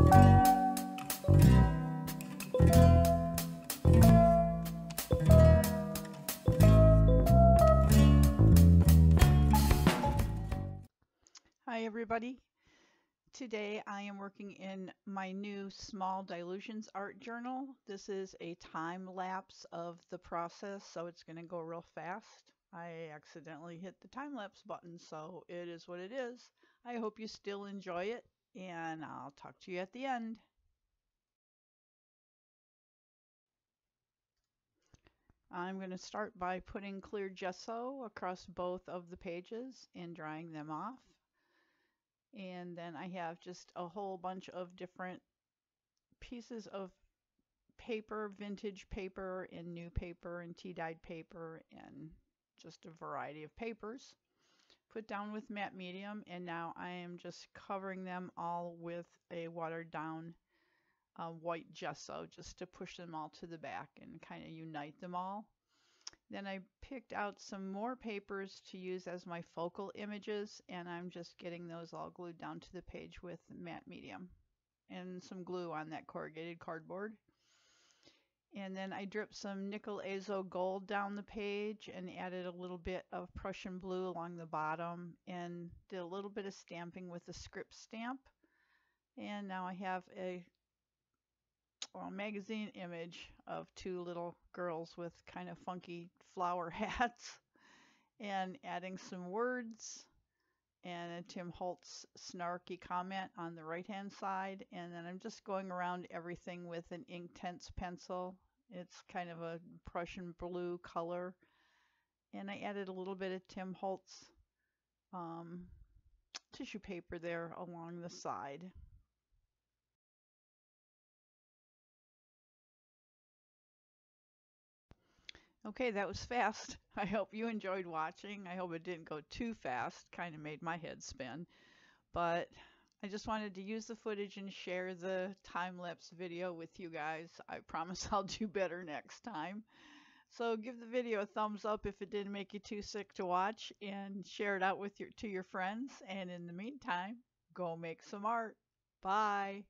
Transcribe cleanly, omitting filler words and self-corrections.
Hi everybody. Today I am working in my new small Dylusions art journal. This is a time lapse of the process, so it's going to go real fast. I accidentally hit the time lapse button, so it is what it is. I hope you still enjoy it, and I'll talk to you at the end. I'm going to start by putting clear gesso across both of the pages and drying them off. And then I have just a whole bunch of different pieces of paper, vintage paper and new paper and tea dyed paper and just a variety of papers put down with matte medium, and now I am just covering them all with a watered down white gesso just to push them all to the back and kind of unite them all. Then I picked out some more papers to use as my focal images, and I'm just getting those all glued down to the page with matte medium and some glue on that corrugated cardboard. And then I dripped some nickel azo gold down the page and added a little bit of Prussian blue along the bottom and did a little bit of stamping with a script stamp. And now I have a magazine image of two little girls with kind of funky flower hats and adding some words and a Tim Holtz snarky comment on the right hand side, and then I'm just going around everything with an Inktense pencil. It's kind of a Prussian blue color, and I added a little bit of Tim Holtz tissue paper there along the side. Okay, that was fast. I hope you enjoyed watching. I hope it didn't go too fast. Kind of made my head spin. But I just wanted to use the footage and share the time-lapse video with you guys. I promise I'll do better next time. So give the video a thumbs up if it didn't make you too sick to watch, and share it out with your friends. And in the meantime, go make some art. Bye.